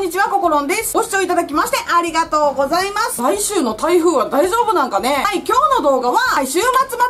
んにちは、ココロンです。ご視聴いただきましてありがとうございます。来週の台風は大丈夫なんかね。はい、今日の動画は、週末まとめ動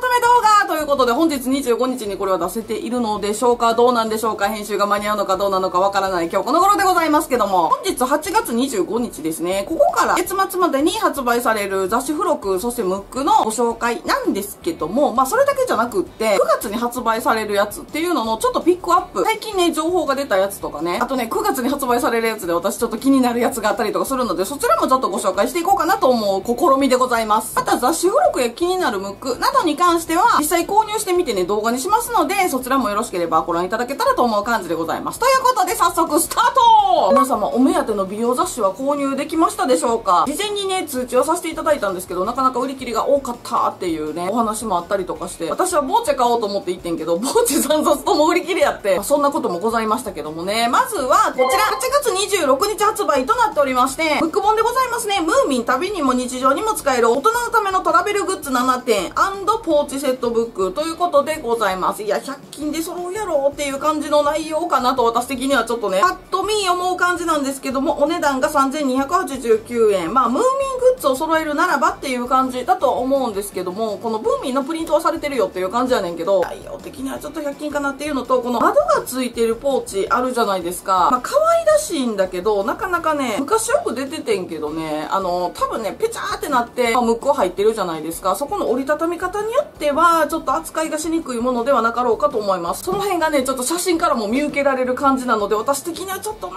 画ということで、本日25日にこれは出せているのでしょうか、どうなんでしょうか、編集が間に合うのかどうなのかわからない今日この頃でございますけども、本日8月25日ですね、ここから月末までに発売される雑誌付録、そしてムックのご紹介なんですけども、まあそれだけじゃなくって、9月に発売されるやつっていうののちょっとピックアップ、最近ね、情報が出たやつとかね、あとね、9月に発売されるやつで私ちょっと気になるやつがあったりとかするので、そちらもちょっとご紹介していこうかなと思う試みでございます。また雑誌付録や気になるムックなどに関しては、実際購入してみてね、動画にしますので、そちらもよろしければご覧いただけたらと思う感じでございます。ということで早速スタート!皆様お目当ての美容雑誌は購入できましたでしょうか?事前にね、通知をさせていただいたんですけど、なかなか売り切りが多かったっていうね、お話もあったりとかして、私はボーチェ買おうと思って行ってんけど、ボーチェ残々とも売り切れやって、まあ、そんなこともございましたけどもね、まずはこちら8月26日発売となっておりまして、ムック本でございますね。ムーミン旅にも日常にも使える大人のためのトラベルグッズ7点&ポーチセットブックということでございます。いや、100均で揃うやろっていう感じの内容かなと私的にはちょっとね、パッと見思う感じなんですけども、お値段が3289円。まあ、ムーミングッズを揃えるならばっていう感じだと思うんですけども、このムーミンのプリントはされてるよっていう感じやねんけど、内容的にはちょっと100均かなっていうのと、この窓がついてるポーチあるじゃないですか。まあ、可愛らしいんだけど、なかなかね、昔よく出ててんけどね、多分ね、ペチャーってなって、まあ、ムックは入ってるじゃないですか。そこの折りたたみ方によっては、ちょっと扱いがしにくいものではなかろうかと思います。その辺がね、ちょっと写真からも見受けられる感じなので、私的にはちょっと、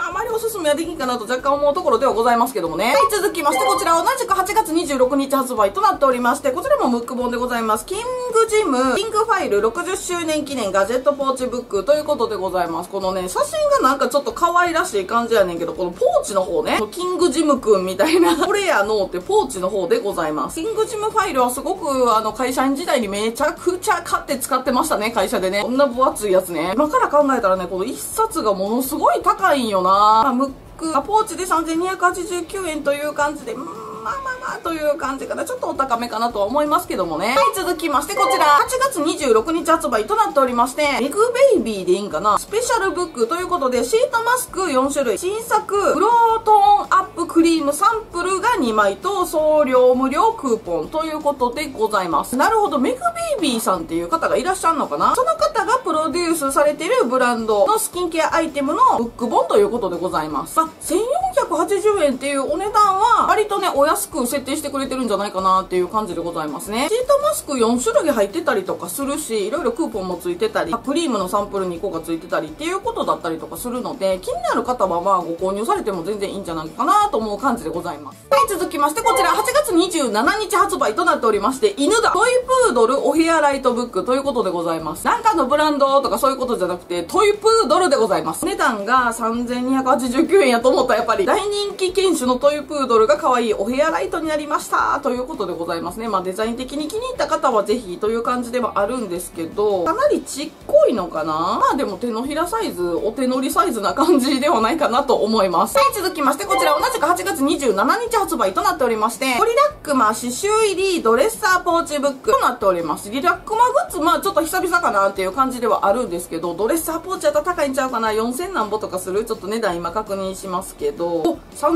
あまりおすすめはできんかなと若干思うところではございますけどもね。はい、続きましてこちら同じく8月26日発売となっておりまして、こちらもムック本でございます。キングジム、キングファイル60周年記念ガジェットポーチブックということでございます。このね、写真がなんかちょっと可愛らしい感じやねんけど、このポーチの方ね、キングジムくんみたいな、これやのってポーチの方でございます。キングジムファイルはすごく会社員時代にめちゃくちゃ買って使ってましたね、会社でね。こんな分厚いやつね。今から考えたらね、この1冊がものすごい高いんよな。ムックがポーチで3289円という感じで、まあまあまあという感じかな。ちょっとお高めかなとは思いますけどもね。はい、続きましてこちら、8月26日発売となっておりまして、ビッグベイビーでいいんかな?スペシャルブックということで、シートマスク4種類、新作、フロートーンアップクリームサンプルが2枚と、送料無料クーポンということでございます。なるほど、メグベイビーさんっていう方がいらっしゃるのかな?その方がプロデュースされてるブランドのスキンケアアイテムのブック本ということでございます。まあ、1480円っていうお値段は、割とね、安く設定してくれてるんじゃないかなっていう感じでございますね。シートマスク4種類入ってたりとかするし、いろいろクーポンもついてたり、クリームのサンプル2個がついてたりっていうことだったりとかするので、気になる方はまあご購入されても全然いいんじゃないかなと思う感じでございます。はい、続きましてこちら、8月27日発売となっておりまして、犬だトイプードルお部屋ライトブックということでございます。なんかのブランドとかそういうことじゃなくて、トイプードルでございます。値段が3289円やと思ったらやっぱり大人気犬種のトイプードルが可愛いお部屋ライトになりましたということでございますね。まあデザイン的に気に入った方はぜひという感じではあるんですけど、かなりちっこいのかな。まあでも手のひらサイズ、お手乗りサイズな感じではないかなと思います。はい、続きましてこちら同じく8月27日発売となっておりまして、ポリラックマ刺繍入りドレッサーポーチブックとなっております。リラックマグッズ、まあちょっと久々かなっていう感じではあるんですけど、ドレッサーポーチやったら高いんちゃうかな。4000何ぼとかする。ちょっと値段今確認しますけど、お3839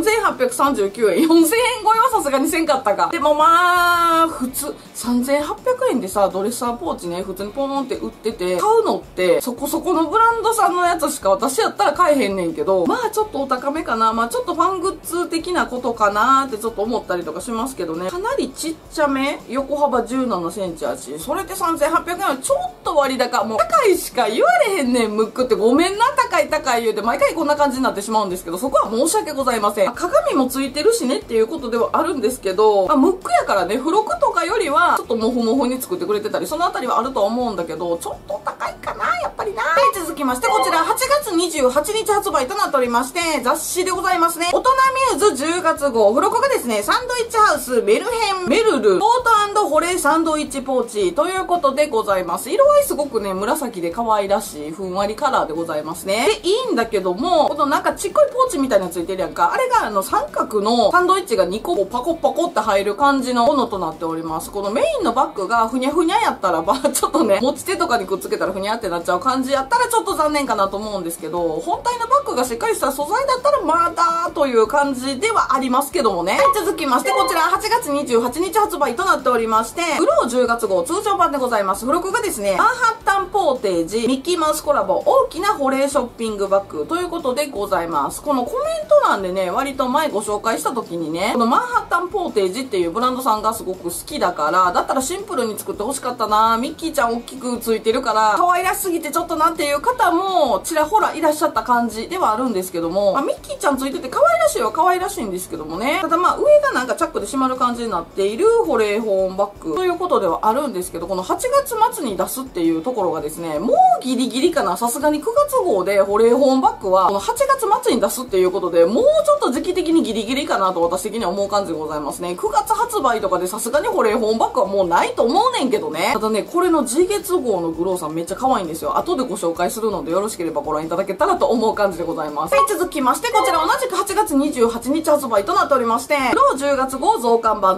円、4000円超えはさすがにせんかったか。でもまあ、普通、3800円でさ、ドレッサーポーチね、普通にポーンって売ってて、買うのって、そこそこのブランドさんのやつしか私やったら買えへんねんけど、まあちょっとお高めかな。まあちょっとファングッズ的なことかなーってちょっと思ったりとかしますけどね。かなりちっちゃめ、横幅17センチやし、それで3800円はちょっと割高。もう、高いしか言われへんねん、ムックって。ごめんな、高い高い言うて、毎回こんな感じになってしまうんですけど、そこは申し訳ございません。鏡もついてるしねっていうことではあるんですけど、まあ、ムックやからね、付録とかよりは、ちょっとモフモフに作ってくれてたり、そのあたりはあるとは思うんだけど、ちょっと高いかな、やっぱりな。はい、続きまして、こちら、8月28日発売となっておりまして、雑誌でございますね。大人ミューズ10月号、付録がですね、サンドイッチハウス、メルヘン、メルル、ポート&ホレサンドイッチポーチということでございます。色合いすごくね、紫で可愛らしい、ふんわりカラーでございますね。で、いいんだけども、このなんかちっこいポーチみたいなのついてるやんか、あれが三角のサンドイッチが2個パコパコって入る感じのものとなっております。このメインのバッグがふにゃふにゃやったらば、ちょっとね、持ち手とかにくっつけたらふにゃってなっちゃう感じ感じやったらちょっと残念かなと思うんですけど、本体のバッグがしっかりした素材だったらまだという感じではありますけどもね。はい、続きましてこちら8月28日発売となっておりまして、フロー10月号通常版でございます。付録がですね、マンハッタンポーテージミッキーマウスコラボ大きな保冷ショッピングバッグということでございます。このコメント欄でね、割と前ご紹介した時にね、このマンハッタンポーテージっていうブランドさんがすごく好きだから、だったらシンプルに作って欲しかったな、ミッキーちゃん大きくついてるから、可愛らしすぎてちょっとなっていう方もちらほらいらっしゃった感じではあるんですけども、ミッキーちゃんついてて可愛らしいは可愛らしいんですけどもね、ただまあ上がなんかチャックで閉まる感じになっている保冷保温バッグということではあるんですけど、この8月末に出すっていうところがですね、もうギリギリかな、さすがに9月号で保冷保温バッグはこの8月末に出すっていうことで、もうちょっと時期的にギリギリかなと私的には思う感じでございますね。9月発売とかでさすがに保冷保温バッグはもうないと思うねんけどね。ただね、これの次月号のグローさんめっちゃ可愛いんですよ。後でご紹介するのでよろしければご覧いただけたらと思う感じでございます。はい、続きましてこちら同じく8月28日発売となっておりまして、フロー10月号増刊版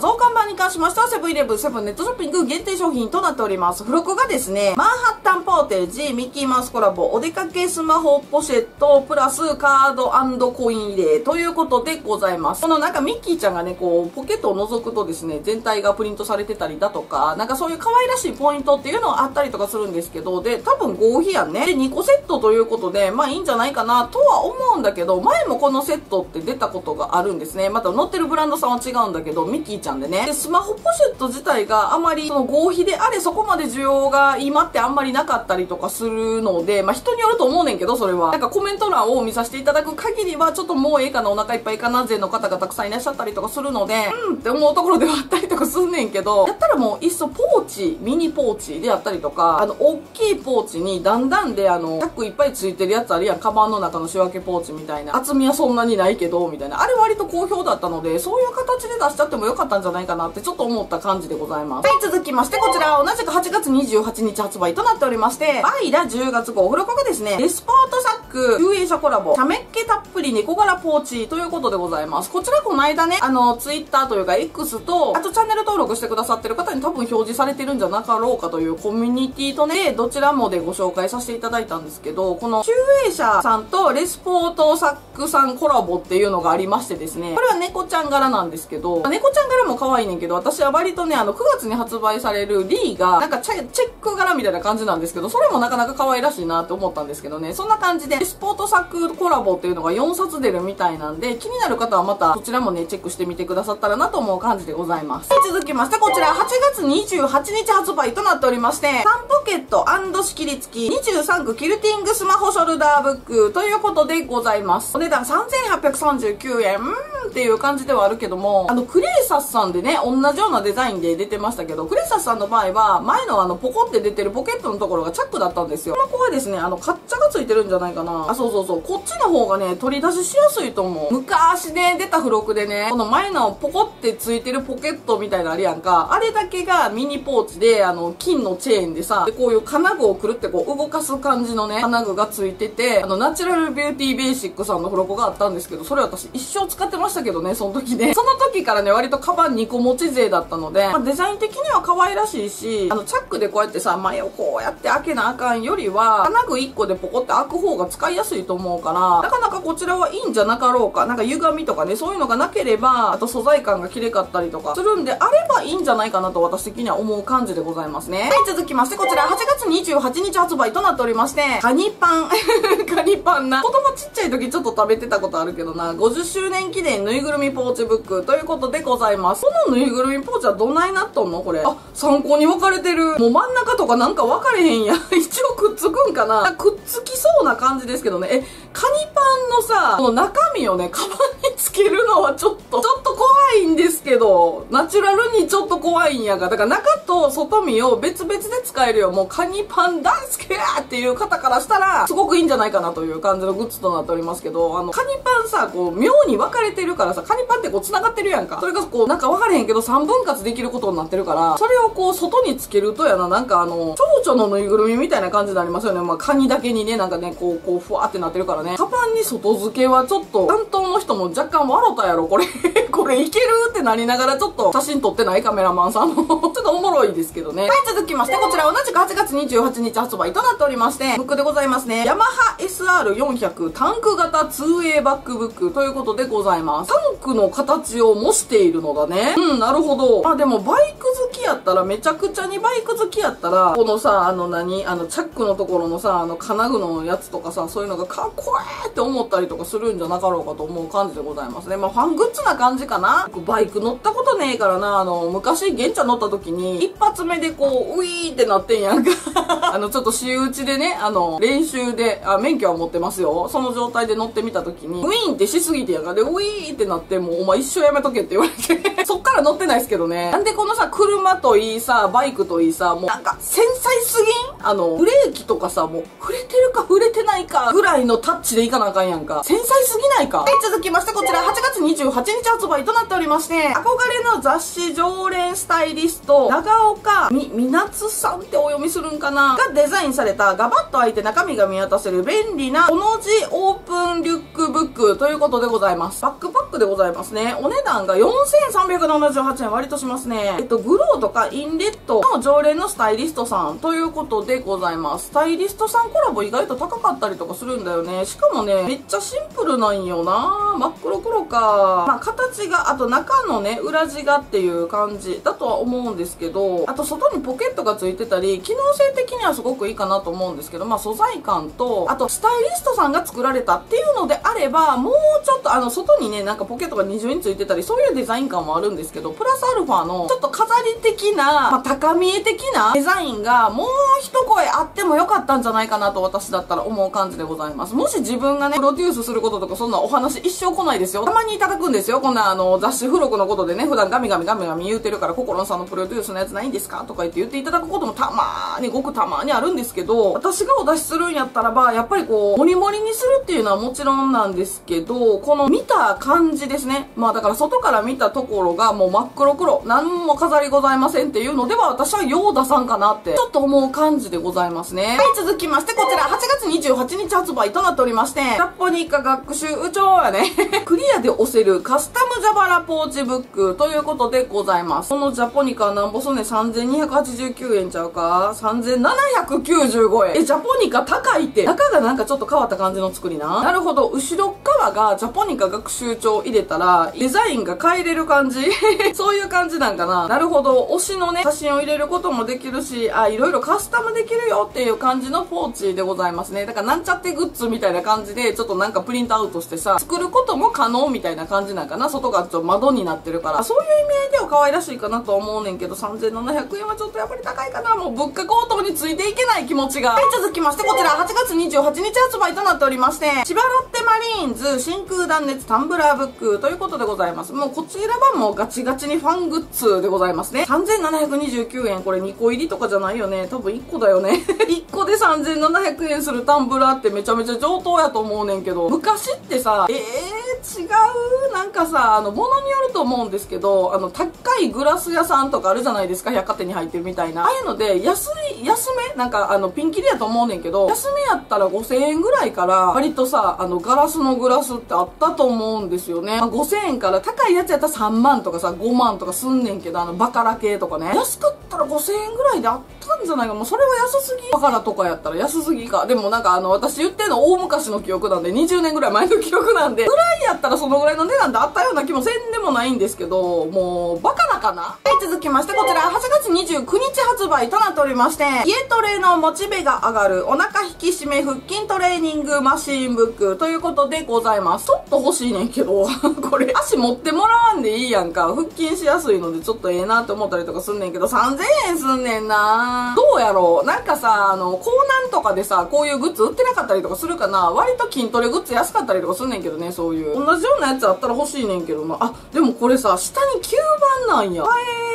に関しましてはセブンイレブンセブンネットショッピング限定商品となっております。付録がですね、マンハッタンポーテージミッキーマウスコラボお出かけスマホポシェットプラスカード&コイン入れということでございます。このなんかミッキーちゃんがね、こうポケットを覗くとですね、全体がプリントされてたりだとか、なんかそういう可愛らしいポイントっていうのがあったりとかするんですけど、で多分合皮やんね。で2個セットということでまあいいんじゃないかなとは思うんだけど、前もこのセットって出たことがあるんですね。また載ってるブランドさんは違うんだけどミッキーちゃんでね。でスマホポシェット自体があまりその合皮であれそこまで需要が今ってあんまりなかったりとかするので、まあ人によると思うねんけど、それはなんかコメント欄を見させていただく限りはちょっともうええかな、お腹いっぱいかな勢の方がたくさんいらっしゃったりとかするので、うんって思うところではあったりとかすんねんけど、やったらもういっそポーチミニポーチであったりとか、大きいポーチにだんだんでタックいっぱいついてるやつあるやん、カバンの中の仕分けポーチみたいな、厚みはそんなにないけどみたいな、あれ割と好評だったのでそういう形で出しちゃってもよかったんじゃないかなってちょっと思った感じでございます。はい、続きましてこちら同じく8月28日発売となっておりまして、バイラ10月号付録がですね、レスポートサック集英社コラボ茶目っ気たっぷり猫柄ポーチということでございます。こちらこの間ね、Twitter というか X とあとチャンネル登録してくださってる方に多分表示されてるんじゃなかろうかというコミュニティとね、どちらもでご紹介させていただいたんですけど、この集英社さんとレスポートサックさんコラボっていうのがありましてですね、これは猫ちゃん柄なんですけど、猫ちゃん柄も可愛いねんけど、私は割とね、9月に発売されるリーがなんかチェック柄みたいな感じなんですけど、それもなかなか可愛らしいなって思ったんですけどね。そんな感じでレスポートサックコラボっていうのが4冊出るみたいなんで、気になる方はまたそちらもねチェックしてみてくださったらなと思う感じでございます。続きましてこちら8月28日発売となっておりまして、3ポケット&仕切り付き23区キルティングスマホショルダーブックということでございます。お値段3839円っていう感じではあるけども、クレイサスさんでね同じようなデザインで出てましたけど、クレイサスさんの場合は前のポコって出てるポケットのところがチャックだったんですよ。この子はですね、カッチャがついてるんじゃないかな。あ、そうそうそう、こっちの方がね取り出ししやすいと思う。昔ね出た付録でね、この前のポコってついてるポケットみたいなあれやんか、あれだけがミニポーチで金のチェーンでさ、でこういう金具をくるってこう動かす感じのね金具がついてて、ナチュラルビューティーベーシックさんの付録があったんですけど、それ私一生使ってましたけどね、その時ね。その時からね割とカバン2個持ち勢だったので、まあ、デザイン的には可愛らしいし、チャックでこうやってさ前をこうやって開けなあかんよりは金具1個でポコって開く方が使いやすいと思うから、なかなかこちらはいいんじゃなかろうか。なんか歪みとかねそういうのがなければ、あと素材感がきれかったりとかするんであればいいんじゃないかなと私的には思う感じでございますね。はい、続きましてこちら8月28日発売となっておりまして、カニパンカニパンな子供ちっちゃい時ちょっと食べてたことあるけどな、50周年記念ぬいぐるみポーチブックということでございます。このぬいぐるみポーチはどないなっとんのこれ、あ、参考に分かれてる。もう真ん中とかなんか分かれへんや一応くっつくんかな、くっつきそうな感じですけどね。え、カニパンのさ、この中身をねカバンにつけるのはちょっと怖いんですけど、ナチュラルにちょっと怖いんやが、だから中と外身を別々で使えるよ。もうカニパン大好きやっていう方からしたらすごくいいんじゃないかなという感じのグッズとなっておりますけど、カニパンさ、こう妙に分かれてるからさ、カニパンってこう繋がってるやんか、それがこうなんか分かれへんけど3分割できることになってるから、それをこう外につけるとやな、なんか蝶々のぬいぐるみみたいな感じになりますよね。まあカニだけにねなんかねこうふわーってなってるからね、カバンに外付けはちょっと担当の人も若干笑たやろこれこれいけるってなりながらちょっと写真撮ってないカメラマンさんもちょっとおもろいですけどね。はい、続きましてこちら同じく8月28日発売となっておりまして、ブックでございますね。ヤマハ SR400 タンク型 2A バックブックということでございます。タンクの形を模しているのだね。うん、なるほど。まあでもバイク好きやったら、めちゃくちゃにバイク好きやったら、このさ、チャックのところのさ、金具のやつとかさ、そういうのがかっこええって思ったりとかするんじゃなかろうかと思う感じでございますね。まあファングッズな感じかな。バイク乗ったことねえからな、昔、玄ちゃん乗った時に、一発目でこう、ウィーってなってんやんか。ちょっと仕打ちでね、練習で、免許は持ってますよ。その状態で乗ってみた時に、ウィーンってしすぎてやんか。で、ウィーンってなって、もうお前一生やめとけって言われて。そっから乗ってないですけどね。なんでこのさ、車といいさ、バイクといいさ、もうなんか、繊細すぎん？ブレーキとかさ、もう、触れてるか触れてないかぐらいのタッチでいかなあかんやんか。繊細すぎないか。はい、続きましてこちら、8月28日発売となっておりまして、憧れの雑誌常連スタイリスト、長岡みなつさんってお読みするんかながデザインされた、ガバッと開いて中身が見渡せる便利な、おの字オープンリュックブックということでございます。バックパックでございますね。お値段が4378円、割としますね。グローとかインレットの常連のスタイリストさんということでございます。スタイリストさんコラボ意外と高かったりとかするんだよね。しかもね、めっちゃシンプルなんよな。真っ黒黒か。まあ、形が、あと中のね、裏地がっていう感じだとは思うんですけど、あと外にポケットがついてたり、機能性的にはすごくいいかなと思うんですけど、まあ、素材感と、あとスタイリストさんが作られたっていうのであれば、もうちょっと外にね、なんかポケットが二重についてたり、そういうデザイン感もあるんですけど、プラスアルファのちょっと飾り的な、まあ、高見え的なデザインがもう一声あってもよかったんじゃないかなと私だったら思う感じでございます。もし自分がね、プロデュースすることとかそんなお話一生来ないですよ。たまにいただくんですよ。こんな雑誌付録のことでね、普段ガミガミ言うてるから、心さんのプロデュースのやつないんですかとか言って言っていただくこともたまーに、ごくたまーにあるんですけど、私がお出しするんやったらば、やっぱりこう、モリモリにするっていうのはもちろんなんですけど、この見た感じですね。まあだから外から見たところがもう真っ黒黒、何も飾りございませんっていうのでは、私はヨーダさんかなって、ちょっと思う感じでございますね。はい、続きまして、こちら、8月28日発売となっておりまして、ジャポニカ学習宇宙やね。クリアで押せるカスタム蛇腹ポーチブックということでございます。このジャポニカなんぼすんねん、3289円ちゃうか ?3795 円。ジャポニカ高いって。中がなんかちょっと変わった感じの作りな。なるほど。後ろ側がジャポニカ学習帳入れたら、デザインが変えれる感じそういう感じなんかな。なるほど。推しのね、写真を入れることもできるし、あ、いろいろカスタムできるよっていう感じのポーチでございますね。だからなんちゃってグッズみたいな感じで、ちょっとなんかプリントアウトしてさ、作ることも可能みたいな感じなんかな。外がちょっと窓になってるから。そういう意味では可愛らしいかなと思うねんけど、3700円はちょっとやっぱり高いかな。もう物価高騰についていけない気持ちが。はい、続きまして、こちら8月28日発売となっておりまして、千葉ロッテマリーンズ真空断熱タンブラーブックということでございます。もうこちらはもうガチガチにファングッズでございますね。3729円。これ2個入りとかじゃないよね。多分1個だよね。1個で3700円するタンブラーってめちゃめちゃ上等やと思うねんけど、昔ってさ、違う？なんかさ、ものによると思うんですけど、高いグラス屋さんとかあるじゃないですか、百貨店に入ってるみたいな。ああいうので、安めなんか、ピンキリやと思うねんけど、安めやったら5000円ぐらいから、割とさ、ガラスのグラスってあったと思うんですよね。まあ、5000円から、高いやつやったら3万とかさ、5万とかすんねんけど、バカラ系とかね。安かったら5000円ぐらいであったんじゃないか。もうそれは安すぎ。バカラとかやったら安すぎか。でもなんか私言ってんの大昔の記憶なんで、20年ぐらい前の記憶なんで、ぐらいやったらそのぐらいの値段であったような気もせんでもないんですけど、もう、バカなかな？はい、続きまして、こちら、8月29日発売となっておりまして、家トレのモチベが上がる、お腹引き締め腹筋トレーニングマシーンブックということでございます。ちょっと欲しいねんけど、これ、足持ってもらわんでいいやんか。腹筋しやすいのでちょっとええなって思ったりとかすんねんけど、3000円すんねんな。どうやろう？なんかさ、コーナンとかでさ、こういうグッズ売ってなかったりとかするかな。割と筋トレグッズ安かったりとかすんねんけどね、そういう。同じようなやつあったら欲しいねんけどな。あ、でもこれさ、下に吸盤なんや。には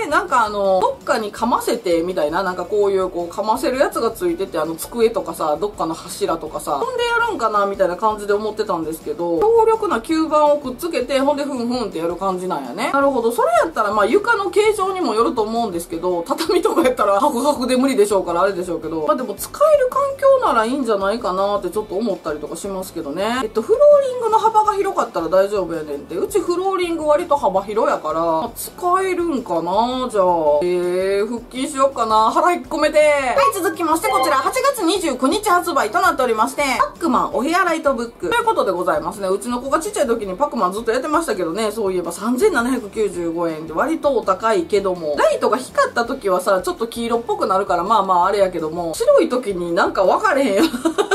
なんかどっかにかませてみたいな、なんかこういうこうかませるやつがついてて、机とかさ、どっかの柱とかさ、ほんでやるんかなみたいな感じで思ってたんですけど、強力な吸盤をくっつけて、ほんでふんふんってやる感じなんやね。なるほど。それやったらまあ床の形状にもよると思うんですけど、畳とかやったらハクハクで無理でしょうからあれでしょうけど、まあでも使える環境ならいいんじゃないかなってちょっと思ったりとかしますけどね。フローリングの幅が広かったら大丈夫やねんって。うちフローリング割と幅広やから、まあ、使えるんかな。じゃあ、腹筋しようかな。腹引っ込めて。はい、続きましてこちら、8月29日発売となっておりまして、パックマンお部屋ライトブックということでございますね。うちの子がちっちゃい時にパックマンずっとやってましたけどね、そういえば3795円って割とお高いけども、ライトが光った時はさ、ちょっと黄色っぽくなるから、まあまああれやけども、白い時になんか分かれへんよ。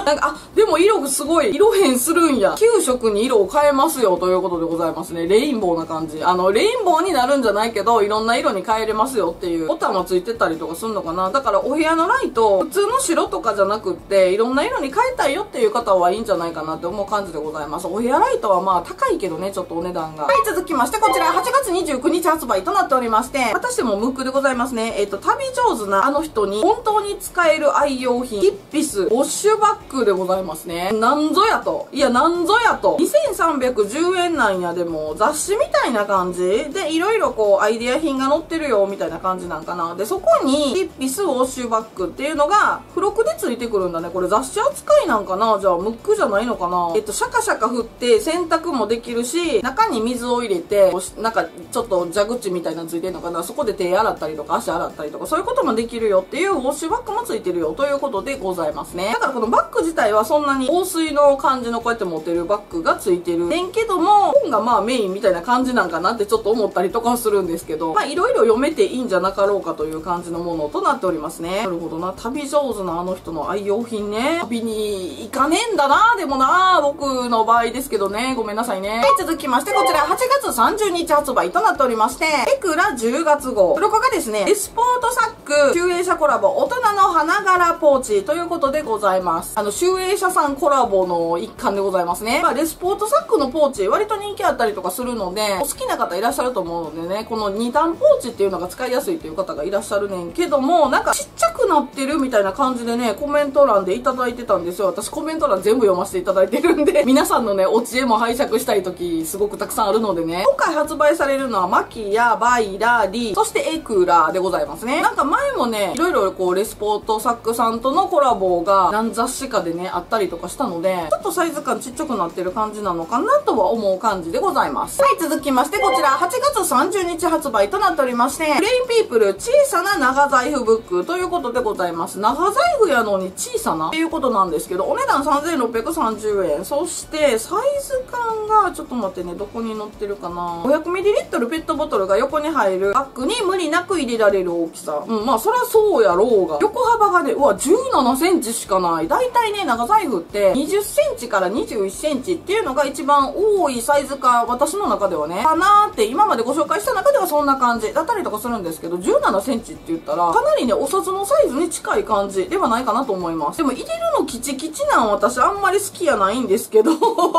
なんか、あ、でも色すごい、色変するんや。9色に色を変えますよということでございますね。レインボーな感じ。レインボーになるんじゃないけど、いろんな色に変えれますよっていうボタンもついてたりとかするのかな。だからお部屋のライト、普通の白とかじゃなくって、いろんな色に変えたいよっていう方はいいんじゃないかなって思う感じでございます。お部屋ライトはまあ高いけどね、ちょっとお値段が。はい、続きましてこちら、8月29日発売となっておりまして、またしてもムックでございますね。旅上手なあの人に本当に使える愛用品、ヒッピス、ウォッシュバッグでございますね。なんぞやと。いや、なんぞやと。2310円なんや。でも、雑誌みたいな感じで、いろいろこう、アイデア品が載ってるよみたいな感じなんかな。で、そこにヒッピスウォッシュバッグっていうのが付録でついてくるんだね。これ雑誌扱いなんかな。じゃあムックじゃないのかな。シャカシャカ振って洗濯もできるし、中に水を入れて、なんかちょっと蛇口みたいなのついてるのかな。そこで手洗ったりとか足洗ったりとかそういうこともできるよっていうウォッシュバッグもついてるよということでございますね。だからこのバッグ自体はそんなに防水の感じのこうやって持てるバッグがついてるねんけども、本がまあメインみたいな感じなんかなってちょっと思ったりとかするんですけど、まあいろいろ読めていいんじゃなかろうかという感じのものとなっておりますね。なるほどな。旅上手なあの人の愛用品ね。旅に行かねえんだな。でもな、僕の場合ですけどね。ごめんなさいね。はい、続きましてこちら、8月30日発売となっておりまして、エクラ10月号。付録がですね、エスポートサック、集英社コラボ、大人の花柄ポーチということでございます。集英社さんコラボの一環でございますね。まあ、エスポートサックのポーチ、割と人気あったりとかするので、お好きな方いらっしゃると思うのでね、この2段ポーチっていうのが使いやすいという方がいらっしゃるねんけども、なんかちっちゃくなってるみたいな感じでね、コメント欄でいただいてたんですよ。私コメント欄全部読ませていただいてるんで、皆さんのね、お知恵も拝借したい時すごくたくさんあるのでね。今回発売されるのはマキヤ、バイラ、リ、そしてエクラでございますね。なんか前もね、いろいろこうレスポートサックさんとのコラボが何雑誌かでね、あったりとかしたので、ちょっとサイズ感ちっちゃくなってる感じなのかなとは思う感じでございます。はい、続きましてこちら、8月30日発売となっておりまして、PLAIN PEOPLE 小さな長財布ブックということでございます。長財布やのに小さなっていうことなんですけど、お値段3630円。そして、サイズ感が、ちょっと待ってね、どこに載ってるかな。500ml ペットボトルが横に入るバッグに無理なく入れられる大きさ。うん、まあ、そらそうやろうが。横幅がね、うわ、17センチしかない。だいたいね、長財布って20センチから21センチっていうのが一番多いサイズか、私の中ではね、かなーって、今までご紹介した中ではそんな感じだったりとかするんですけど、17センチって言ったら、かなりね、お札のサイズに近い感じではないかなと思います。でも、入れるのキチキチなん私あんまり好きやないんですけど、う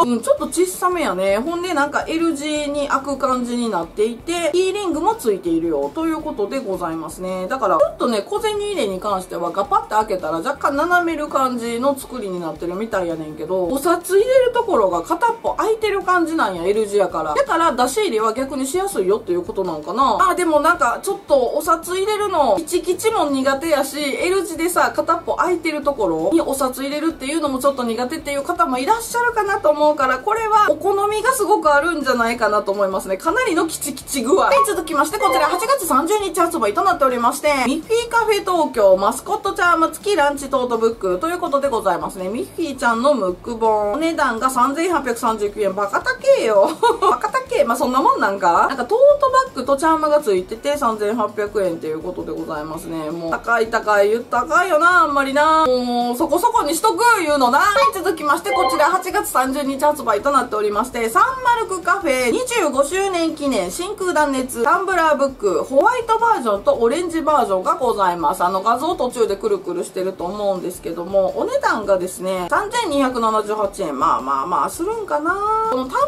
ん、ちょっと小さめやね。ほんで、なんか L 字に開く感じになっていて、キーリングもついているよ、ということでございますね。だから、ちょっとね、小銭入れに関しては、ガパッて開けたら若干斜める感じの作りになってるみたいやねんけど、お札入れるところが片っぽ開いてる感じなんや、L 字やから。だから、出し入れは逆にしやすいよっていうことなんかな。あ、でもなんか、ちょっとお札入れるの、キチキチも苦手やし、L 字でさ、片っぽ開いてるところにお札入れるっていうのもちょっと苦手っていう方もいらっしゃるかなと思うから、これはお好みがすごくあるんじゃないかなと思いますね。かなりのキチキチ具合。はい、続きましてこちら、8月30日発売となっておりまして、ミッフィーカフェ東京マスコットチャーム付きランチトートブックということでございますね。ミッフィーちゃんのムック本。お値段が3839円。バカ高えよ。バカ高え。まあ、そんなもんなんか。なんかトートバッグとチャームが付いてて3800円っていうことでございますね。もう、高い高い言った高いよな、あんまりな。もう、そこそこにしとく言うのな。はい、続きましてこちら、8月30日発売となっておりまして、サンマルクカフェ25周年記念真空断熱タンブラーブック、ホワイトバージョンとオレンジバージョンがございます。画像途中でくるくるしてると思うんですけども、お値段がですね、3278円。まあまあまあ、するんかな。このタンブラ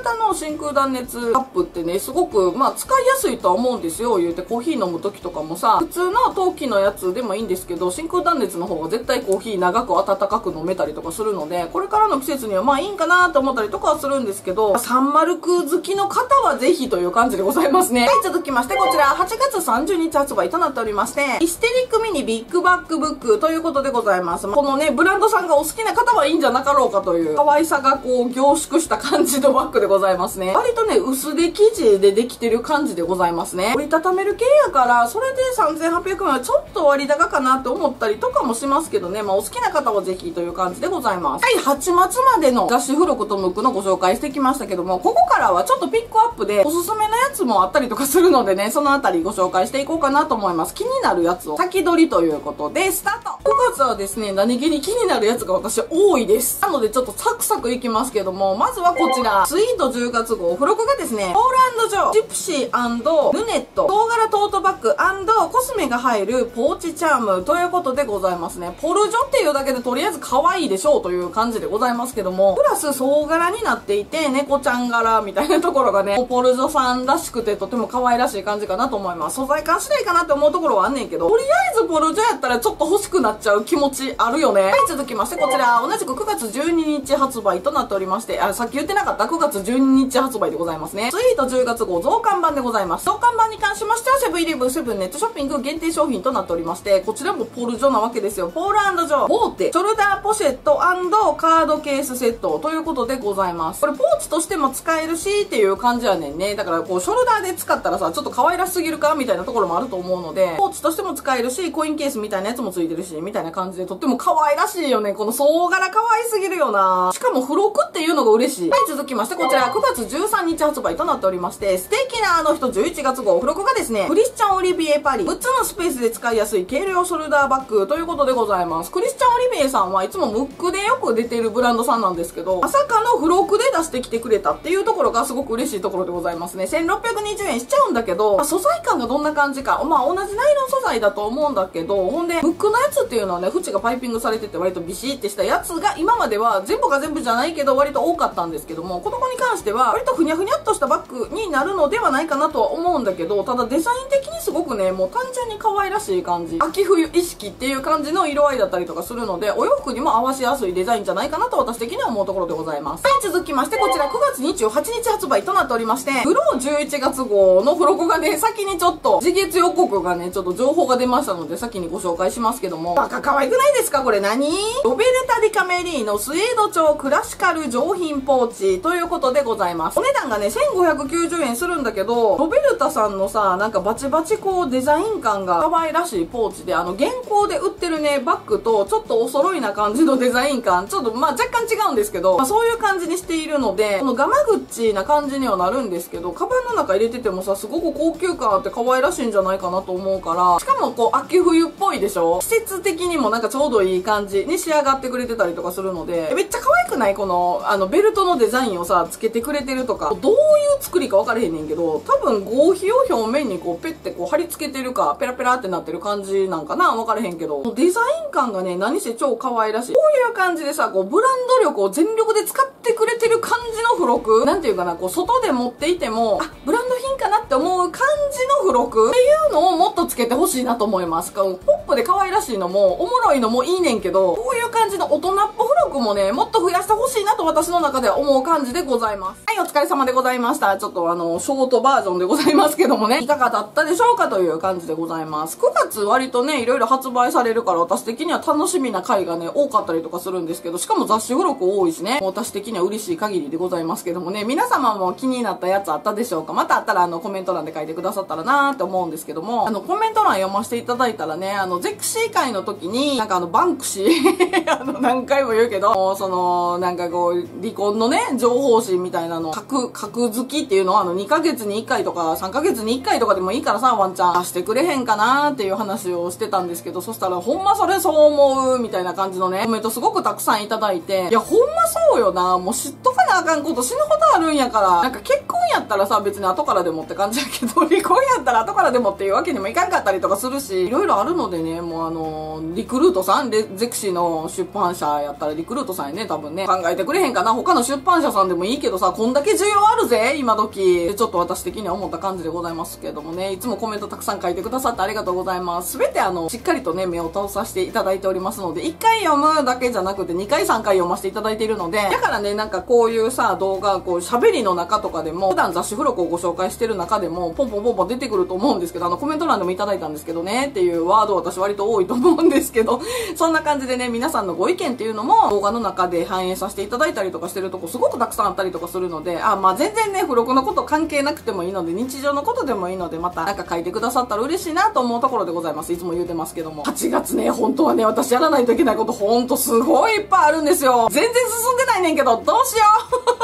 ー型の真空断熱熱カップってね、すごくまあ使いやすいとは思うんですよ。言うてコーヒー飲む時とかもさ、普通の陶器のやつでもいいんですけど、真空断熱の方が絶対コーヒー長く温かく飲めたりとかするので、これからの季節にはまあいいんかなと思ったりとかはするんですけど、サンマルク好きの方はぜひという感じでございますね。はい、続きましてこちら8月30日発売となっておりまして、ヒステリックミニビッグバックブックということでございます。このね、ブランドさんがお好きな方はいいんじゃなかろうかという可愛さがこう凝縮した感じのバッグでございますね。割とね、薄手生地でできてる感じでございますね。折りたためる系やから、それで3800円はちょっと割高かなって思ったりとかもしますけどね、まあお好きな方はぜひという感じでございます。はい、8月までの雑誌付録とムックのご紹介してきましたけども、ここからはちょっとピックアップでおすすめのやつもあったりとかするのでね、そのあたりご紹介していこうかなと思います。気になるやつを先取りということで、スタート。9月はですね、何気に気になるやつが私多いです。なのでちょっとサクサクいきますけども、まずはこちら、スイート10月号、付録がですね、ポーランド城、ジプシー&ルネット、唐辛トートバッグ&コスメが入るポーチチャームということでございますね。ポルジョっていうだけでとりあえず可愛いでしょうという感じでございますけども、プラス総柄になっていて、猫ちゃん柄みたいなところがね、ポルジョさんらしくてとても可愛らしい感じかなと思います。素材感次第かなって思うところはあんねんけど、とりあえずポルジョやったらちょっと欲しくなっちゃう気持ちあるよね。はい、続きましてこちら、同じく9月12日発売となっておりまして、さっき言ってなかった9月12日発売でございますね。スイート10月号増刊版でございます。増刊版に関しましては、セブンイレブン、セブンネットショッピング限定商品となっておりまして、こちらもポルジョなわけですよ。ポール&ジョー、ボーテ、ショルダーポシェット&カードケースセットということでございます。これポーチとしても使えるしっていう感じやねんね。だからこう、ショルダーで使ったらさ、ちょっと可愛らしすぎるかみたいなところもあると思うので、ポーチとしても使えるし、コインケースみたいなやつもついてるし、みたいな感じでとっても可愛らしいよね。この総柄可愛すぎるよな。しかも付録っていうのが嬉しい。はい、続きましてこちら、9月13日発売となっておりまして、素敵なあの人11月号、付録がですね、クリスチャン・オリビエ・パリ、6つのスペースで使いやすい軽量ショルダーバッグということでございます。クリスチャン・オリビエさんはいつもムックでよく出ているブランドさんなんですけど、まさかの付録で出してきてくれたっていうところがすごく嬉しいところでございますね。1620円しちゃうんだけど、まあ、素材感がどんな感じか、まあ同じナイロン素材だと思うんだけど、ほんで、ムックのやつっていうのはね、縁がパイピングされてて割とビシってしたやつが今までは全部が全部じゃないけど割と多かったんですけども、この子に関しては割とふにゃふにゃっとしたバッグになるのではないかなとは思うんだけど、ただデザイン的にすごくね、もう単純に可愛らしい感じ、秋冬意識っていう感じの色合いだったりとかするので、お洋服にも合わせやすいデザインじゃないかなと私的には思うところでございます。はい、続きましてこちら9月28日発売となっておりまして、グロー11月号の付録がね、先にちょっと次月予告がね、ちょっと情報が出ましたので先にご紹介しますけども、バカ可愛くないですかこれ。何、ロベルタ・ディカメリーのスウェード調クラシカル上品ポーチということでございます。お値段がね、1590円するんだけど、ロベルタさんのさ、なんかバチバチこうデザイン感が可愛らしいポーチで、現行で売ってるね、バッグとちょっとお揃いな感じのデザイン感、ちょっとまあ若干違うんですけど、まあ、そういう感じにしているので、このガマグッチな感じにはなるんですけど、カバンの中入れててもさ、すごく高級感あって可愛らしいんじゃないかなと思うから、しかもこう秋冬っぽいでしょ、季節的にもなんかちょうどいい感じに仕上がってくれてたりとかするので、めっちゃ可愛くない？この、ベルトのデザインをさ、つけてくれてるとか、どういう作りか分からへんねんけど、多分合皮を表面にこう、ペッてこう、貼り付けてるか、ペラペラってなってる感じなんかな？分からへんけど、デザイン感がね、何せ超可愛らしい。こういう感じでさ、こう、ブランド力を全力で使ってくれてる感じの付録？なんていうかな、こう、外で持っていても、あ、ブランド品かなって思う感じの付録っていうのをもっとつけてほしいなと思います。ポップで可愛らしいのも、おもろいのもいいねんけど、こういう感じの大人っぽ付録もね、もっと増やしてほしいなと私の中では思う感じでございます。はい、お疲れ様でございました。ちょっとショートバージョンでございますけどもね、いかがだったでしょうかという感じでございます。9月割とね、いろいろ発売されるから私的には楽しみな回がね、多かったりとかするんですけど、しかも雑誌付録多いしね、私的には嬉しい限りでございますけどもね、皆様も気になったやつあったでしょうか？またあったらコメント欄で書いてくださったらなーって思うんですけども、コメント欄読ませていただいたらね、ゼクシー会の時に、なんかバンクシー、何回も言うけど、もうその、なんかこう、離婚のね、情報誌みたいなの、格付きっていうのは、2ヶ月に1回とか、3ヶ月に1回とかでもいいからさ、ワンチャンしてくれへんかなーっていう話をしてたんですけど、そしたら、ほんまそれそう思うみたいな感じのね、コメントすごくたくさんいただいて、いや、ほんまそうよな、もう知っとかなあかんこと死ぬほどあるんやから、なんか結婚やったらさ、別に後からでもって感じやけど、離婚やったら後からでもっていうわけにもいかんかったりとかするし、いろいろあるのでね、もうリクルートさん、ゼクシーの出版社やったらリクルートさんやね、多分ね、考えてくれへんかな。他の出版社さんでもいいけどさ、こんだけ需要あるぜ、今時。ちょっと私的には思った感じでございますけどもね、いつもコメントたくさん書いてくださってありがとうございます。すべてしっかりとね、目を通させていただいておりますので、1回読むだけじゃなくて2回3回読ませていただいているので、だからね、なんかこういうさ、動画、こう喋りの中とかでも、普段雑誌付録をご紹介してる中でも、ポンポンポンポン出てくると思うんですけど、コメント欄でもいただいたんですけどね、っていうワード私割と多いと思うんですけど、そんな感じでね、皆さんのご意見っていうのも動画の中で反映させていただいたりとかしてるとこすごくたくさんあったりとかするので、まあ全然ね、付録のこと関係なくてもいいので、日常のことでもいいので、またなんか書いてくださったら嬉しいなと思うところでございます。いつも言うてますけども。8月ね、本当はね、私やらないといけないことほんとすごいいっぱいあるんですよ。全然進んでないねんけど、どうしよ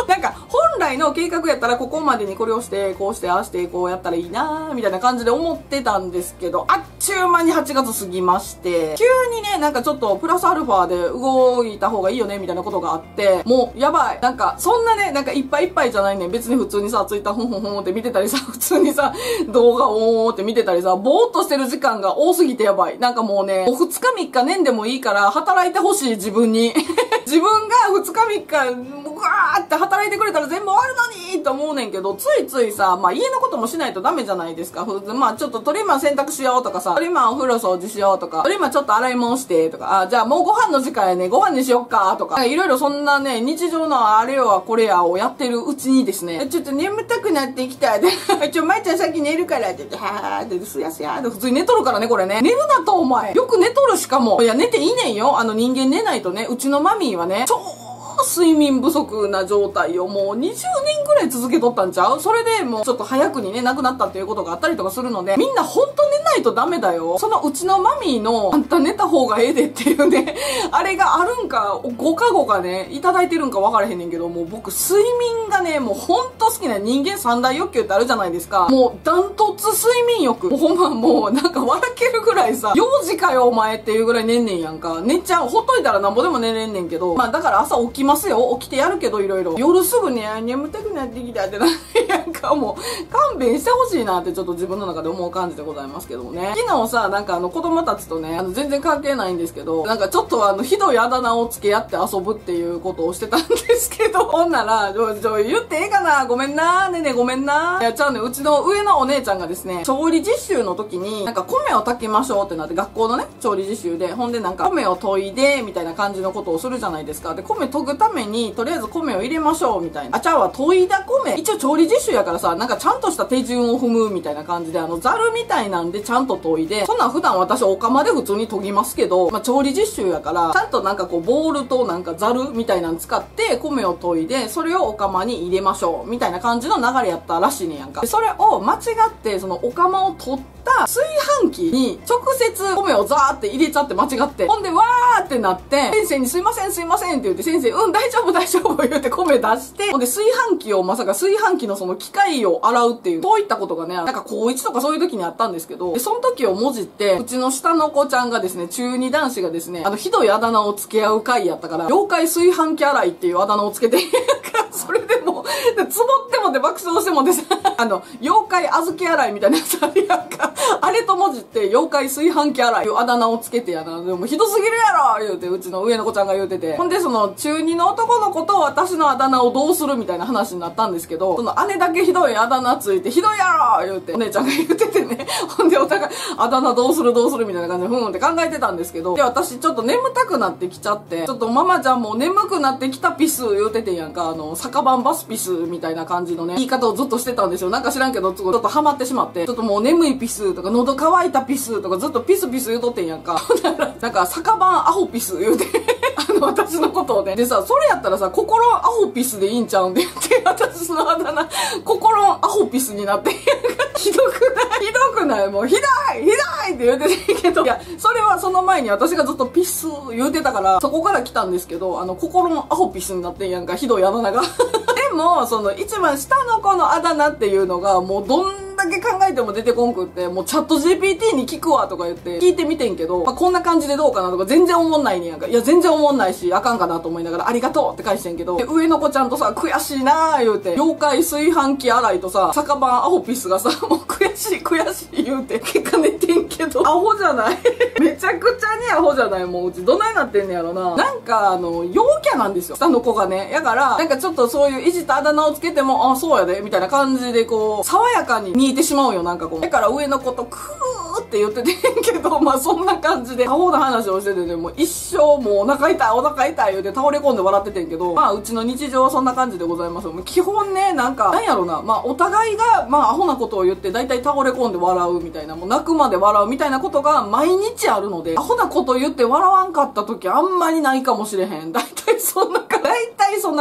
うなんか、本来の計画やったらここまでにこれをして、こうして、ああして、こうやったらいいなーみたいな感じで思ってたんですけど、あっちゅう間に8月過ぎまして、急にね、なんかちょっとプラスアルファで動いた方がいいよねみたいなことがあって、もうやばい。なんか、そんなね、なんかいっぱいいっぱいじゃないねん。別に普通にさ、ツイッターほんほんほんって見てたりさ、普通にさ、動画おーって見てたりさ、ぼーっとしてる時間が多すぎてやばい。なんかもうね、2日3日ねんでもいいから働いてほしい自分に。自分が2日3日、ぐわーって働いてくれたら全部終わるのにと思うねんけど、ついついさ、まあ家のこともしないとダメじゃないですか。まあちょっとトリマー洗濯しようとかさ、トリマーお風呂掃除しようとか、トリマーちょっと洗い物してとか、あ、じゃあもうご飯の時間やね、ご飯にしよっかとか、いろいろそんなね、日常のあれはこれやをやってるうちにですね、ちょっと眠たくなってきた。で、まいちゃんさっき寝るからって言って、はーって、すやすやーって、普通に寝とるからね、これね。寝るなとお前。よく寝とるしかも。いや、寝ていいねんよ。人間寝ないとね、うちのマミーはね、睡眠不足な状態をもう20年くらい続けとったんちゃう？それでもうちょっと早くにね、亡くなったっていうことがあったりとかするので、みんなほんと寝ないとダメだよ。そのうちのマミーの、あんた寝た方がええでっていうね、あれがあるんか、ご加護がね、いただいてるんか分からへんねんけど、もう僕、睡眠がね、もうほんと好きな人間三大欲求ってあるじゃないですか。もうダントツ睡眠欲。ほんまもうなんか笑けるぐらいさ、4時かよお前っていうぐらい寝んねんやんか。寝ちゃう。ほっといたらなんぼでも寝れんねんけど、まあだから朝起きますよ。起きてやるけどいろいろ。夜すぐね、眠たくなってきたってなんかもう、勘弁してほしいなってちょっと自分の中で思う感じでございますけどもね。昨日さ、なんか子供たちとね、全然関係ないんですけど、なんかちょっとひどいあだ名を付け合って遊ぶっていうことをしてたんですけど、ほんなら、言ってええかな、ごめんな、ねねごめんな。いや、ちゃうね、うちの上のお姉ちゃんがですね、調理実習の時に、なんか米を炊きましょうってなって、学校のね、調理実習で、ほんでなんか米を研いで、みたいな感じのことをするじゃないですか。で、米研ぐためにとりあえず米を入れましょうみたいな。あちゃは研いだ米。一応調理実習やからさ、なんかちゃんとした手順を踏むみたいな感じで、ザルみたいなんでちゃんと研いで、そんなん普段私お釜で普通に研ぎますけど、まあ、調理実習やから、ちゃんとなんかこうボールとなんかザルみたいなの使って米を研いで、それをお釜に入れましょうみたいな感じの流れやったらしいねやんか。で、それを間違ってそのお釜を取った炊飯器に直接米をザーって入れちゃって間違って、ほんでわーってなって、先生にすいませんすいませんって言って先生、うん、大丈夫、大丈夫言うて米出して、ほんで炊飯器をまさか炊飯器のその機械を洗うっていう、そういったことがね、なんか高1とかそういう時にあったんですけど、で、その時をもじって、うちの下の子ちゃんがですね、中2男子がですね、ひどいあだ名を付け合う会やったから、妖怪炊飯器洗いっていうあだ名をつけて、それでも、つぼってもで爆笑してもでさ、妖怪小豆洗いみたいなやつあるやんか、あれと文字って妖怪炊飯器洗いっていうあだ名をつけてやな、でもひどすぎるやろ言うて、うちの上の子ちゃんが言うてて、ほんでその中2の男の子と私のあだ名をどうするみたいな話になったんですけど、その姉だけひどいあだ名ついて、ひどいやろ言うて、お姉ちゃんが言うててね、ほんでお互い、あだ名どうするどうするみたいな感じで、ふんって考えてたんですけど、で、私ちょっと眠たくなってきちゃって、ちょっとママちゃんも眠くなってきたピス言うててんやんか、酒番バスピスみたいな感じのね、言い方をずっとしてたんですよ。なんか知らんけど、ちょっとハマってしまって、ちょっともう眠いピスとか、喉乾いたピスとか、ずっとピスピス言うとってんやんか。なんか、酒番アホピス言うて、私のことをね。でさ、それやったらさ、心アホピスでいいんちゃうんでって、私のあだ名、心アホピスになって、ひどくないひどくないもう、ひどいひどいって言うてたけど、いや、それはその前に私がずっとピス言うてたから、そこから来たんですけど、心アホピスになってんやんか、ひどいあだ名が。でも、その一番下の子のあだ名っていうのが、もうどんだけ考えても出てこんくって、もうチャット GPT に聞くわとか言って聞いてみてんけど、まあ、こんな感じでどうかなとか全然思んないねんやんか。いや全然思んないしあかんかなと思いながらありがとうって返してんけど、で上の子ちゃんとさ悔しいなー言うて、妖怪炊飯器洗いとさ酒番アホピスがさもう悔しい悔しい言うて結果寝てんけど、アホじゃないめちゃくちゃにアホじゃない。もううちどないなってんねやろな。なんか陽キャなんですよ下の子がね。やからなんかちょっとそういういじったあだ名をつけてもあそうやでみたいな感じでこう爽やかに見えてしまうよ。なんかこうだから上の子とクーって言っててんけど、まあそんな感じでアホな話をしてて、ね、もう一生もうお腹痛いお腹痛い言うて倒れ込んで笑っててんけど、まあうちの日常はそんな感じでございますよ。もう基本ねなんかなんやろな、まあお互いがまあアホなことを言って大体倒れ込んで笑うみたいな、もう泣くまで笑うみたいなことが毎日あるので、アホなこと言って笑わんかった時あんまりないかもしれへん。大体そんな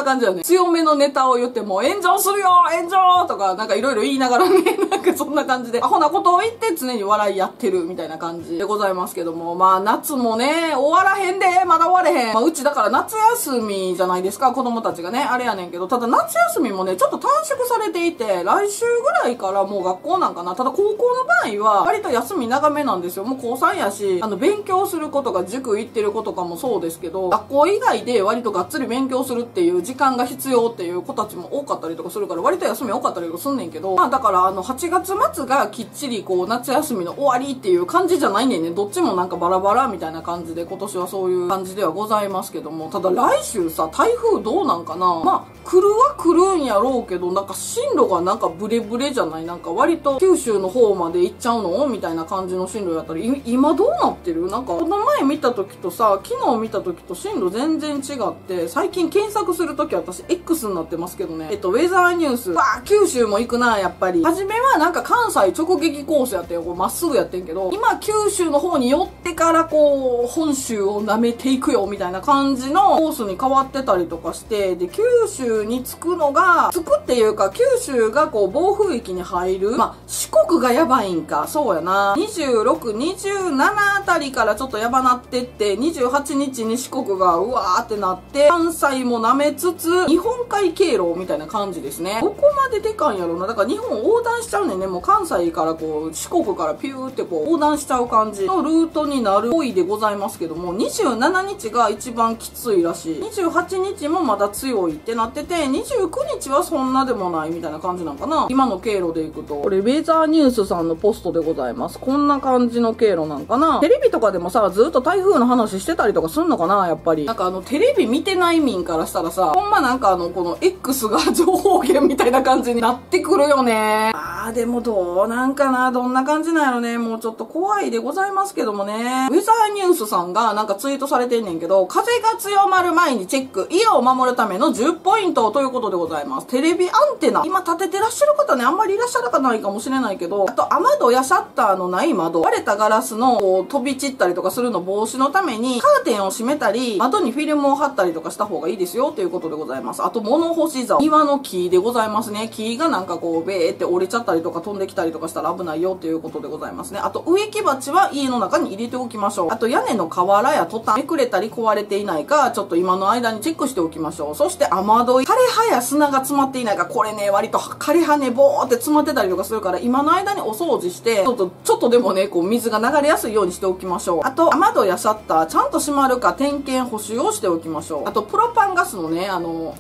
感じだね。強めのネタを言っても炎上するよ炎上とかなんかいろいろ言いながらね、なんかそんな感じでアホなことを言って常に笑いやってるみたいな感じでございますけども、まあ夏もね終わらへんで、まだ終われへん。まあ、うちだから夏休みじゃないですか子供たちがね、あれやねんけど、ただ夏休みもねちょっと短縮されていて、来週ぐらいからもう学校なんかな。ただ高校の場合は割と休み長めなんですよ。もう高3やし勉強することが塾行ってる子とかもそうですけど、学校以外で割とがっつり勉強するっていう時間が必要っていう子たちも多かったりとかするから、割と休み多かったりとかすんねんけど、まあだから8月末がきっちりこう夏休みの終わりっていう感じじゃないねんね。どっちもなんかバラバラみたいな感じで今年はそういう感じではございますけども、ただ来週さ台風どうなんかな。まあ来るは来るんやろうけど、なんか進路がなんかブレブレじゃない、なんか割と九州の方まで行っちゃうのみたいな感じの進路やったり、今どうなってる。なんかこの前見た時とさ昨日見た時と進路全然違って、最近検索する時私 X になってますけどね、ウェザーニュースわー九州も行くな。やっぱり初めはなんか関西直撃コースやってよ、これまっすぐやってんけど、今九州の方に寄ってからこう本州を舐めていくよみたいな感じのコースに変わってたりとかして、で九州に着くのが着くっていうか九州がこう暴風域に入る、まあ四国がやばいんか。そうやな、26、27あたりからちょっとやばなってって、28日に四国がうわーってなって関西も舐めつつ日本海経路みたいな感じですね。ここまででかんやろな。だから日本横断しちゃうねんね。もう関西からこう四国からピューってこう横断しちゃう感じのルートになるっぽいでございますけども、27日が一番きついらしい、28日もまだ強いってなってて、29日はそんなでもないみたいな感じなんかな今の経路でいくと。これウェザーニュースさんのポストでございます。こんな感じの経路なんかな。テレビとかでもさずっと台風の話してたりとかすんのかな。やっぱりなんかテレビ見てない民からしたらさほんまなんかこの X が情報源みたいな感じになってくるよね。あーでもどうなんかな、どんな感じなんやろね。もうちょっと怖いでございますけどもね。ウェザーニュースさんがなんかツイートされてんねんけど、風が強まる前にチェック、家を守るための10ポイントということでございます。テレビアンテナ今立ててらっしゃる方ねあんまりいらっしゃらないかもしれないけど、あと雨戸やシャッターのない窓、割れたガラスのこう飛び散ったりとかするの防止のためにカーテンを閉めたり窓にフィルムを貼ったりとかした方がいいですよということでございます。あと物干し竿、庭の木でございますね。木がなんかこうベーって折れちゃったりとか飛んできたりとかしたら危ないよということでございますね。あと植木鉢は家の中に入れておきましょう。あと屋根の瓦やトタンめくれたり壊れていないかちょっと今の間にチェックしておきましょう。そして雨どい、枯れ葉や砂が詰まっていないか、これね割と枯れ葉ねボーって詰まってたりとかするから今の間にお掃除してちょっとでもねこう水が流れやすいようにしておきましょう。あと雨戸やシャッターちゃんと閉まるか点検補修をしておきましょう。あとプロパンガスのね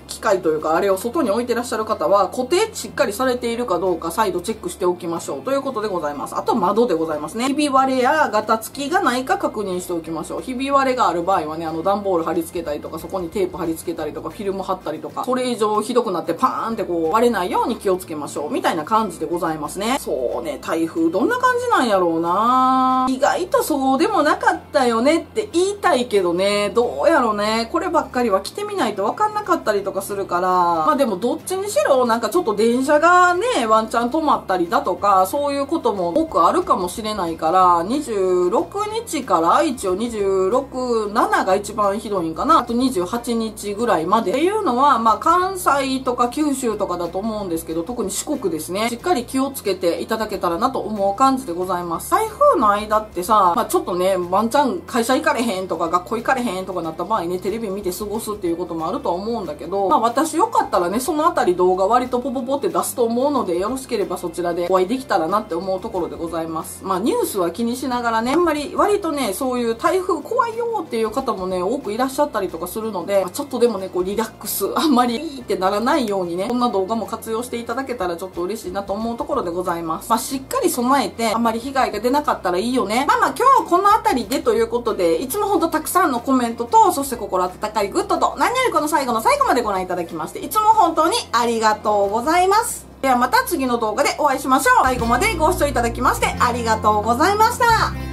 機械というかあれを外に置いてらっしゃる方は固定しっかりされているかどうか再度チェックしておきましょうということでございます。あと窓でございますね。ひび割れやガタつきがないか確認しておきましょう。ひび割れがある場合はね段ボール貼り付けたりとかそこにテープ貼り付けたりとかフィルム貼ったりとかそれ以上ひどくなってパーンってこう割れないように気をつけましょうみたいな感じでございますね。そうね、台風どんな感じなんやろうな。意外とそうでもなかったよねって言いたいけどね、どうやろうね。こればっかりは来てみないと分かんなかったりとかするから、まあでもどっちにしろなんかちょっと電車がねワンチャン止まったりだとかそういうことも多くあるかもしれないから、26日から一応26、7が一番ひどいんかな。あと28日ぐらいまでっていうのはまあ関西とか九州とかだと思うんですけど、特に四国ですねしっかり気をつけていただけたらなと思う感じでございます。台風の間ってさ、ちょっとね、ワンチャン会社行かれへんとか学校行かれへんとかなった場合ね、テレビ見て過ごすっていうこともあるとは思うんだけど、私よかったらね、そのあたり動画割とポポポって出すと思うので、よろしければそちらでお会いできたらなって思うところでございます。ニュースは気にしながらね、あんまり割とね、そういう台風怖いよっていう方もね、多くいらっしゃったりとかするので、ちょっとでもね、こうリラックス、あんまりいいってならないようにね、こんな動画も活用していただけたらちょっと嬉しいなと思うところでございます。しっかり備えて、あんまり被害が出なかったらいいよね。今日はこのあたりでということで、いつもほんとたくさんのコメントと、そして心温かいグッドと、何よりこの最後の最後までご覧いただきまして、いつも本当にありがとうございます。ではまた次の動画でお会いしましょう。最後までご視聴いただきましてありがとうございました。